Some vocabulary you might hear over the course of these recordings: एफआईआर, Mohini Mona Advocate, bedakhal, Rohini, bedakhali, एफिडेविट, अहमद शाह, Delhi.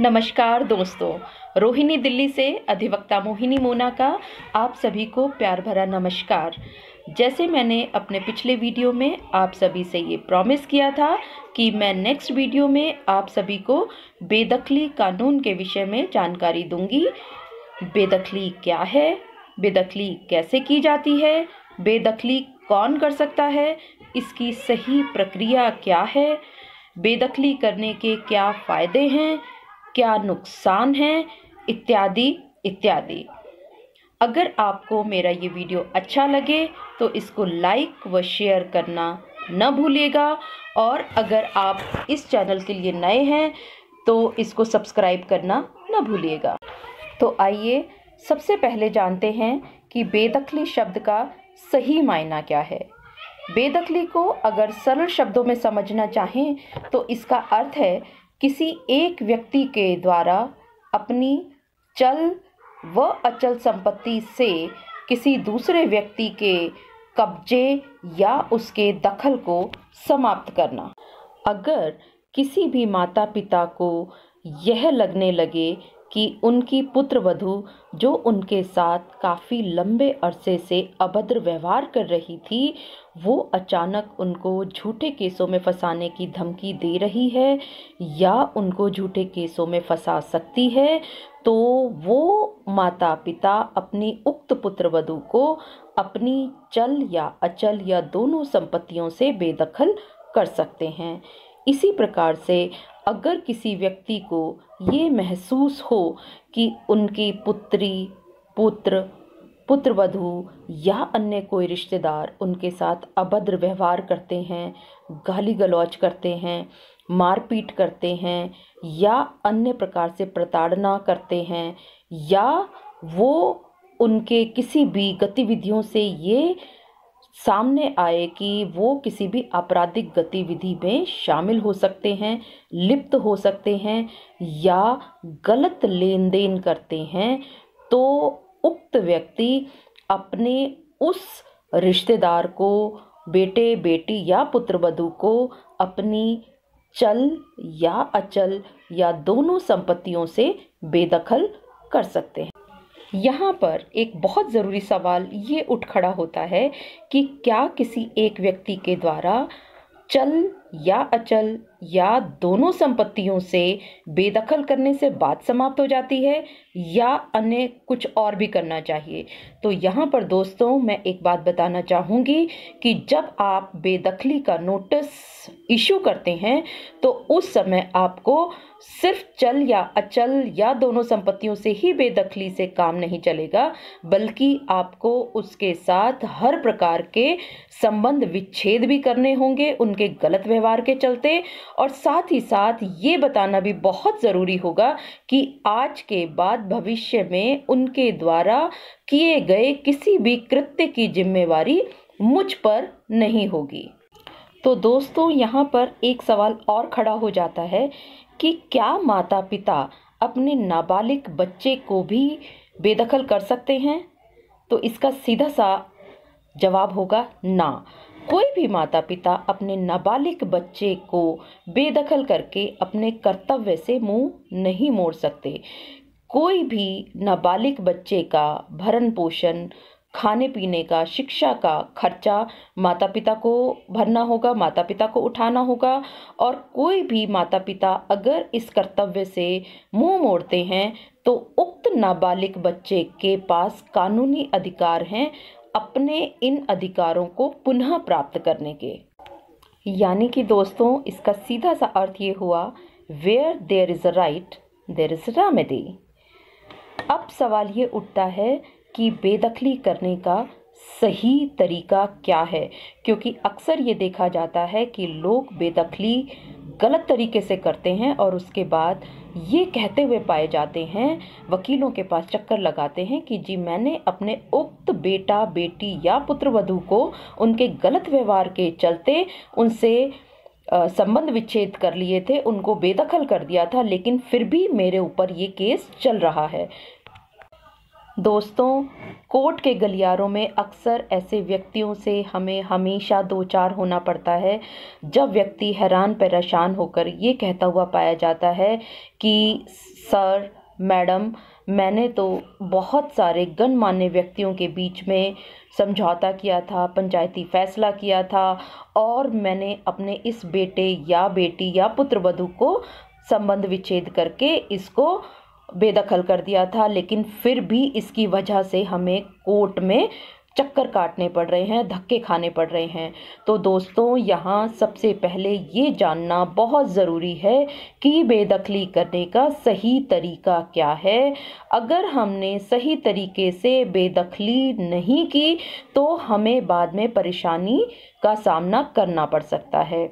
नमस्कार दोस्तों, रोहिणी दिल्ली से अधिवक्ता मोहिनी मोना का आप सभी को प्यार भरा नमस्कार। जैसे मैंने अपने पिछले वीडियो में आप सभी से ये प्रॉमिस किया था कि मैं नेक्स्ट वीडियो में आप सभी को बेदखली कानून के विषय में जानकारी दूंगी। बेदखली क्या है, बेदखली कैसे की जाती है, बेदखली कौन कर सकता है, इसकी सही प्रक्रिया क्या है, बेदखली करने के क्या फ़ायदे हैं, क्या नुकसान हैं, इत्यादि इत्यादि। अगर आपको मेरा ये वीडियो अच्छा लगे तो इसको लाइक व शेयर करना न भूलिएगा, और अगर आप इस चैनल के लिए नए हैं तो इसको सब्सक्राइब करना न भूलिएगा। तो आइए सबसे पहले जानते हैं कि बेदखली शब्द का सही मायना क्या है। बेदखली को अगर सरल शब्दों में समझना चाहें तो इसका अर्थ है किसी एक व्यक्ति के द्वारा अपनी चल व अचल संपत्ति से किसी दूसरे व्यक्ति के कब्जे या उसके दखल को समाप्त करना। अगर किसी भी माता पिता को यह लगने लगे कि उनकी पुत्रवधू जो उनके साथ काफ़ी लंबे अरसे से अभद्र व्यवहार कर रही थी, वो अचानक उनको झूठे केसों में फंसाने की धमकी दे रही है या उनको झूठे केसों में फंसा सकती है, तो वो माता पिता अपनी उक्त पुत्रवधू को अपनी चल या अचल या दोनों संपत्तियों से बेदखल कर सकते हैं। इसी प्रकार से अगर किसी व्यक्ति को ये महसूस हो कि उनकी पुत्री, पुत्र, पुत्रवधू या अन्य कोई रिश्तेदार उनके साथ अभद्र व्यवहार करते हैं, गाली गलौज करते हैं, मारपीट करते हैं या अन्य प्रकार से प्रताड़ना करते हैं, या वो उनके किसी भी गतिविधियों से ये सामने आए कि वो किसी भी आपराधिक गतिविधि में शामिल हो सकते हैं, लिप्त हो सकते हैं या गलत लेन देन करते हैं, तो उक्त व्यक्ति अपने उस रिश्तेदार को, बेटे, बेटी या पुत्रवधू को अपनी चल या अचल या दोनों संपत्तियों से बेदखल कर सकते हैं। यहाँ पर एक बहुत ज़रूरी सवाल ये उठ खड़ा होता है कि क्या किसी एक व्यक्ति के द्वारा चल या अचल या दोनों संपत्तियों से बेदखल करने से बात समाप्त हो जाती है या अन्य कुछ और भी करना चाहिए। तो यहाँ पर दोस्तों मैं एक बात बताना चाहूँगी कि जब आप बेदखली का नोटिस इशू करते हैं तो उस समय आपको सिर्फ चल या अचल या दोनों संपत्तियों से ही बेदखली से काम नहीं चलेगा, बल्कि आपको उसके साथ हर प्रकार के संबंध विच्छेद भी करने होंगे उनके गलत व्यवहार के चलते, और साथ ही साथ ये बताना भी बहुत ज़रूरी होगा कि आज के बाद भविष्य में उनके द्वारा किए गए किसी भी कृत्य की जिम्मेवारी मुझ पर नहीं होगी। तो दोस्तों यहाँ पर एक सवाल और खड़ा हो जाता है कि क्या माता पिता अपने नाबालिग बच्चे को भी बेदखल कर सकते हैं? तो इसका सीधा सा जवाब होगा ना। कोई भी माता पिता अपने नाबालिग बच्चे को बेदखल करके अपने कर्तव्य से मुंह नहीं मोड़ सकते। कोई भी नाबालिग बच्चे का भरण पोषण, खाने पीने का, शिक्षा का खर्चा माता पिता को भरना होगा, माता पिता को उठाना होगा, और कोई भी माता पिता अगर इस कर्तव्य से मुंह मोड़ते हैं तो उक्त नाबालिग बच्चे के पास कानूनी अधिकार हैं अपने इन अधिकारों को पुनः प्राप्त करने के। यानी कि दोस्तों इसका सीधा सा अर्थ ये हुआ, where there is a right there is a remedy. अब सवाल ये उठता है कि बेदखली करने का सही तरीका क्या है, क्योंकि अक्सर ये देखा जाता है कि लोग बेदखली गलत तरीके से करते हैं और उसके बाद ये कहते हुए पाए जाते हैं, वकीलों के पास चक्कर लगाते हैं कि जी मैंने अपने उक्त बेटा, बेटी या पुत्रवधू को उनके गलत व्यवहार के चलते उनसे संबंध विच्छेद कर लिए थे, उनको बेदखल कर दिया था, लेकिन फिर भी मेरे ऊपर ये केस चल रहा है। दोस्तों, कोर्ट के गलियारों में अक्सर ऐसे व्यक्तियों से हमें हमेशा दो चार होना पड़ता है, जब व्यक्ति हैरान परेशान होकर ये कहता हुआ पाया जाता है कि सर मैडम, मैंने तो बहुत सारे गणमान्य व्यक्तियों के बीच में समझौता किया था, पंचायती फैसला किया था और मैंने अपने इस बेटे या बेटी या पुत्रवधू को संबंध विच्छेद करके इसको बेदखल कर दिया था, लेकिन फिर भी इसकी वजह से हमें कोर्ट में चक्कर काटने पड़ रहे हैं, धक्के खाने पड़ रहे हैं। तो दोस्तों, यहाँ सबसे पहले ये जानना बहुत ज़रूरी है कि बेदखली करने का सही तरीका क्या है। अगर हमने सही तरीके से बेदखली नहीं की तो हमें बाद में परेशानी का सामना करना पड़ सकता है।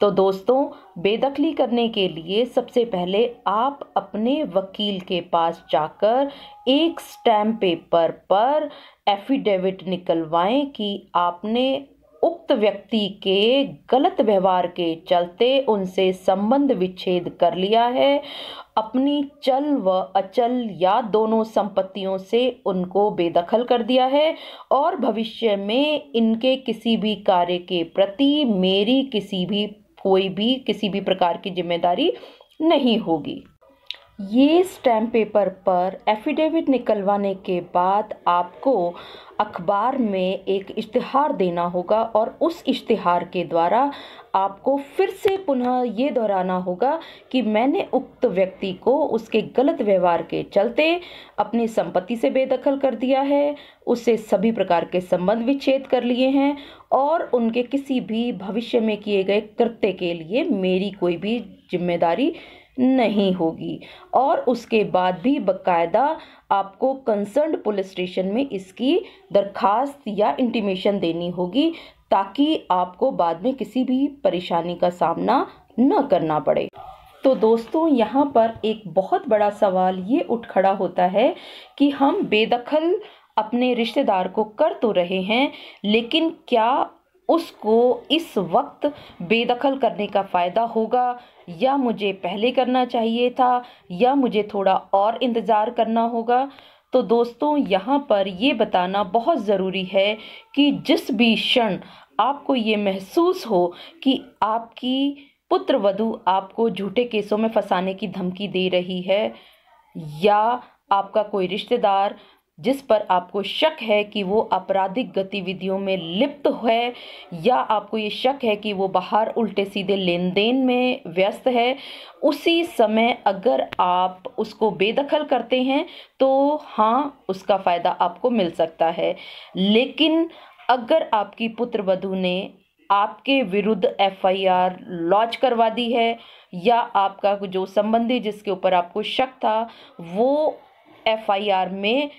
तो दोस्तों, बेदखली करने के लिए सबसे पहले आप अपने वकील के पास जाकर एक स्टैम्प पेपर पर एफिडेविट निकलवाएं कि आपने उक्त व्यक्ति के गलत व्यवहार के चलते उनसे संबंध विच्छेद कर लिया है, अपनी चल व अचल या दोनों संपत्तियों से उनको बेदखल कर दिया है और भविष्य में इनके किसी भी कार्य के प्रति मेरी कोई भी किसी भी प्रकार की जिम्मेदारी नहीं होगी। ये स्टैम्प पेपर पर एफिडेविट निकलवाने के बाद आपको अखबार में एक इश्तिहार देना होगा और उस इश्तिहार के द्वारा आपको फिर से पुनः ये दोहराना होगा कि मैंने उक्त व्यक्ति को उसके गलत व्यवहार के चलते अपनी संपत्ति से बेदखल कर दिया है, उससे सभी प्रकार के संबंध विच्छेद कर लिए हैं और उनके किसी भी भविष्य में किए गए कृत्य के लिए मेरी कोई भी जिम्मेदारी नहीं होगी। और उसके बाद भी बकायदा आपको कंसर्न्ड पुलिस स्टेशन में इसकी दरखास्त या इंटीमेशन देनी होगी ताकि आपको बाद में किसी भी परेशानी का सामना न करना पड़े। तो दोस्तों, यहाँ पर एक बहुत बड़ा सवाल ये उठ खड़ा होता है कि हम बेदखल अपने रिश्तेदार को कर तो रहे हैं, लेकिन क्या उसको इस वक्त बेदखल करने का फ़ायदा होगा या मुझे पहले करना चाहिए था या मुझे थोड़ा और इंतज़ार करना होगा। तो दोस्तों, यहाँ पर ये बताना बहुत ज़रूरी है कि जिस भी क्षण आपको ये महसूस हो कि आपकी पुत्रवधू आपको झूठे केसों में फंसाने की धमकी दे रही है या आपका कोई रिश्तेदार जिस पर आपको शक है कि वो आपराधिक गतिविधियों में लिप्त है या आपको ये शक है कि वो बाहर उल्टे सीधे लेन देन में व्यस्त है, उसी समय अगर आप उसको बेदखल करते हैं तो हाँ, उसका फ़ायदा आपको मिल सकता है। लेकिन अगर आपकी पुत्रवधू ने आपके विरुद्ध एफआईआर लॉन्च करवा दी है या आपका जो संबंधी जिसके ऊपर आपको शक था वो एफआईआर में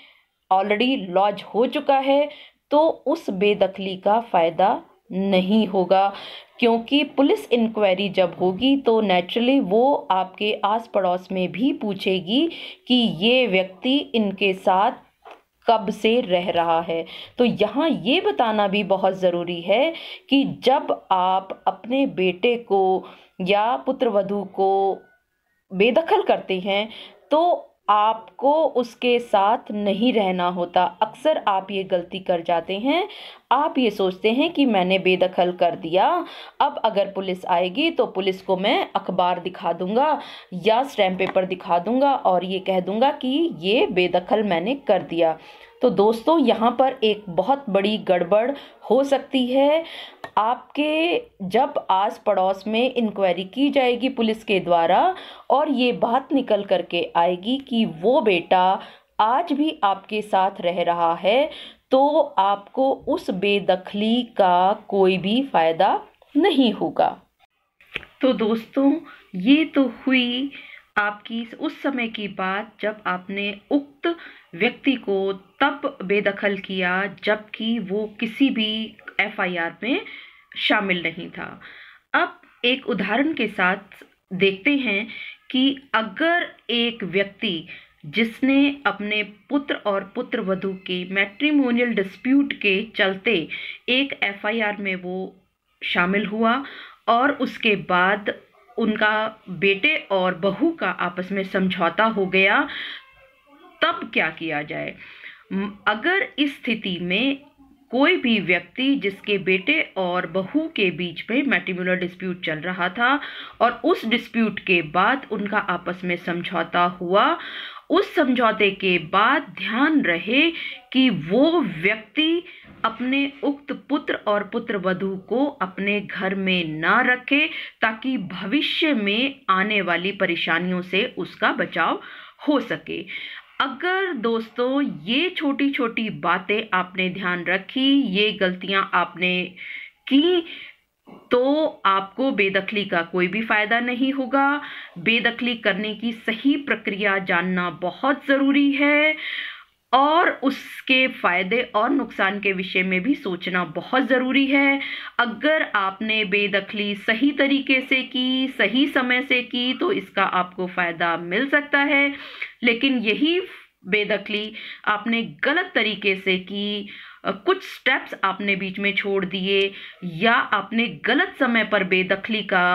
ऑलरेडी लॉन्च हो चुका है, तो उस बेदखली का फ़ायदा नहीं होगा, क्योंकि पुलिस इंक्वायरी जब होगी तो नेचुरली वो आपके आस पड़ोस में भी पूछेगी कि ये व्यक्ति इनके साथ कब से रह रहा है। तो यहाँ ये बताना भी बहुत ज़रूरी है कि जब आप अपने बेटे को या पुत्रवधू को बेदखल करते हैं तो आपको उसके साथ नहीं रहना होता। अक्सर आप ये गलती कर जाते हैं, आप ये सोचते हैं कि मैंने बेदखल कर दिया, अब अगर पुलिस आएगी तो पुलिस को मैं अखबार दिखा दूंगा या स्टैम्प पेपर दिखा दूंगा और ये कह दूंगा कि ये बेदखल मैंने कर दिया। तो दोस्तों, यहाँ पर एक बहुत बड़ी गड़बड़ हो सकती है। आपके जब आस पड़ोस में इंक्वायरी की जाएगी पुलिस के द्वारा और ये बात निकल करके आएगी कि वो बेटा आज भी आपके साथ रह रहा है, तो आपको उस बेदखली का कोई भी फ़ायदा नहीं होगा। तो दोस्तों, ये तो हुई आपकी उस समय की बात जब आपने उक्त व्यक्ति को तब बेदखल किया जबकि वो किसी भी एफआईआर में शामिल नहीं था। अब एक उदाहरण के साथ देखते हैं कि अगर एक व्यक्ति जिसने अपने पुत्र और पुत्रवधू के मैट्रिमोनियल डिस्प्यूट के चलते एक एफआईआर में वो शामिल हुआ और उसके बाद उनका बेटे और बहू का आपस में समझौता हो गया, तब क्या किया जाए। अगर इस स्थिति में कोई भी व्यक्ति जिसके बेटे और बहू के बीच में मैट्रिमोनियल डिस्प्यूट चल रहा था और उस डिस्प्यूट के बाद उनका आपस में समझौता हुआ, उस समझौते के बाद ध्यान रहे कि वो व्यक्ति अपने उक्त पुत्र और पुत्र वधू को अपने घर में ना रखे ताकि भविष्य में आने वाली परेशानियों से उसका बचाव हो सके। अगर दोस्तों ये छोटी छोटी बातें आपने ध्यान रखी, ये गलतियां आपने की, तो आपको बेदखली का कोई भी फ़ायदा नहीं होगा। बेदखली करने की सही प्रक्रिया जानना बहुत ज़रूरी है और उसके फ़ायदे और नुकसान के विषय में भी सोचना बहुत ज़रूरी है। अगर आपने बेदखली सही तरीके से की, सही समय से की, तो इसका आपको फ़ायदा मिल सकता है, लेकिन यही बेदखली आपने गलत तरीके से की, कुछ स्टेप्स आपने बीच में छोड़ दिए या आपने गलत समय पर बेदखली का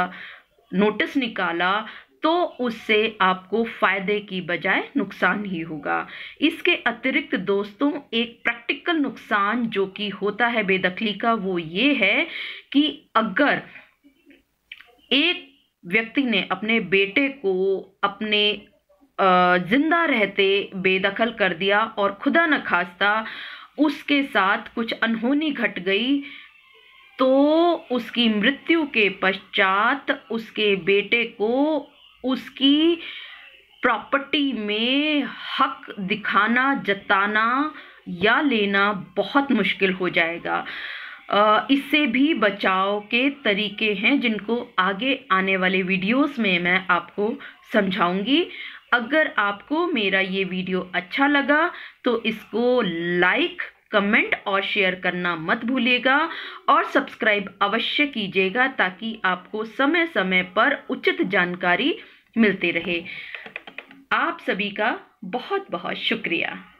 नोटिस निकाला, तो उससे आपको फ़ायदे की बजाय नुकसान ही होगा। इसके अतिरिक्त दोस्तों एक प्रैक्टिकल नुकसान जो कि होता है बेदखली का, वो ये है कि अगर एक व्यक्ति ने अपने बेटे को अपने जिंदा रहते बेदखल कर दिया और खुदा न खास्ता उसके साथ कुछ अनहोनी घट गई, तो उसकी मृत्यु के पश्चात उसके बेटे को उसकी प्रॉपर्टी में हक दिखाना, जताना या लेना बहुत मुश्किल हो जाएगा। इससे भी बचाव के तरीके हैं जिनको आगे आने वाले वीडियोस में मैं आपको समझाऊंगी। अगर आपको मेरा ये वीडियो अच्छा लगा तो इसको लाइक, कमेंट और शेयर करना मत भूलिएगा और सब्सक्राइब अवश्य कीजिएगा ताकि आपको समय समय पर उचित जानकारी मिलती रहे। आप सभी का बहुत बहुत शुक्रिया।